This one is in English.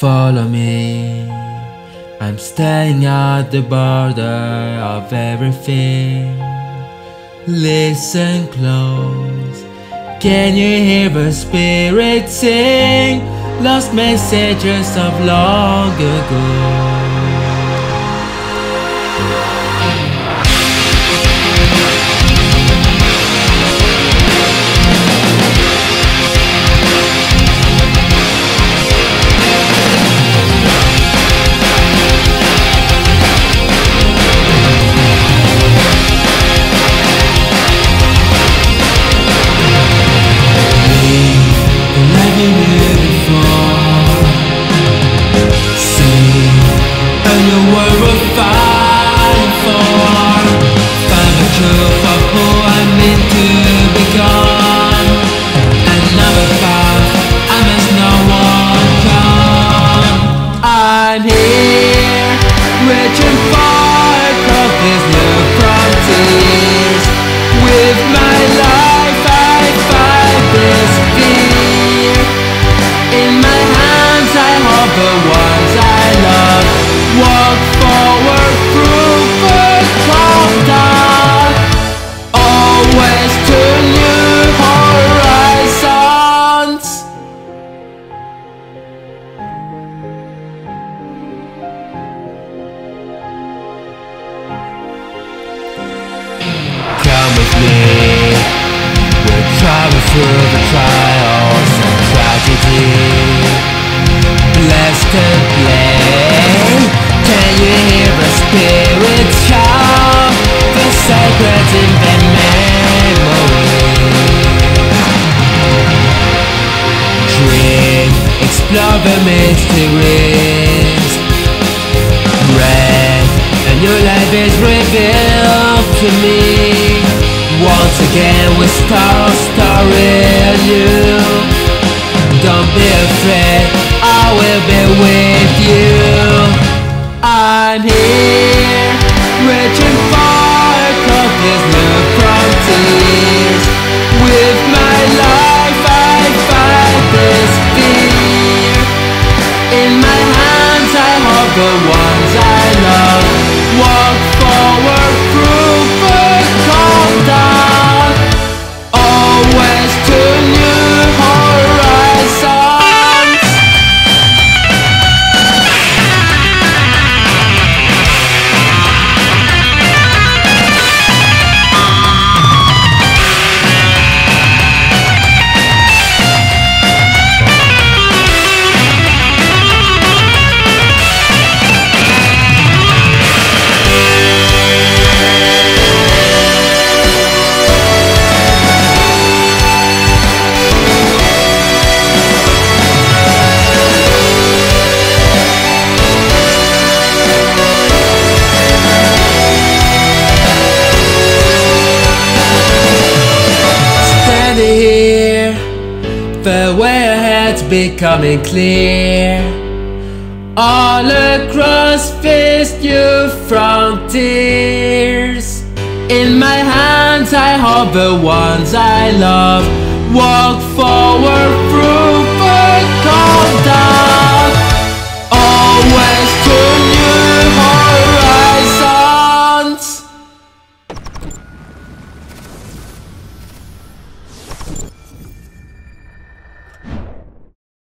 Follow me, I'm standing at the border of everything. Listen close, can you hear the spirit sing? Lost messages of long ago. We'll travel through the trials and tragedy. Blessed and blessed, can you hear a spirit shout? The sacred in the memory. Dream, explore the mysteries. Breath, a new life is revealed to me. Once again we start a story anew. Don't be afraid, I will be with you. I'm here, reaching for countless new frontiers. With my life I fight this fear. In my hands I hold the ones I love. Walk forward through first calm down. Here, the way ahead's becoming clear. All across these new frontiers. In my hands I hold the ones I love. Walk forward through